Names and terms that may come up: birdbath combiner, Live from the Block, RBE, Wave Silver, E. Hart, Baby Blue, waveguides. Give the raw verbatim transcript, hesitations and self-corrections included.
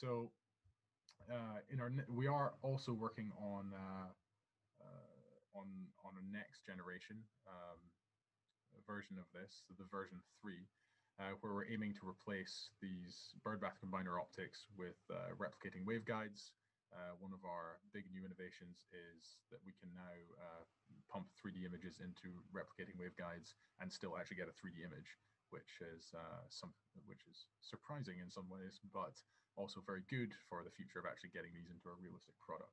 So uh, in our we are also working on uh, uh, on on a next generation um, version of this, so the version three, uh, where we're aiming to replace these birdbath combiner optics with uh, replicating waveguides. Uh, one of our big new innovations is that we can now uh, pump three D images into replicating waveguides and still actually get a three D image, which is uh, some, which is surprising in some ways, but also very good for the future of actually getting these into a realistic product.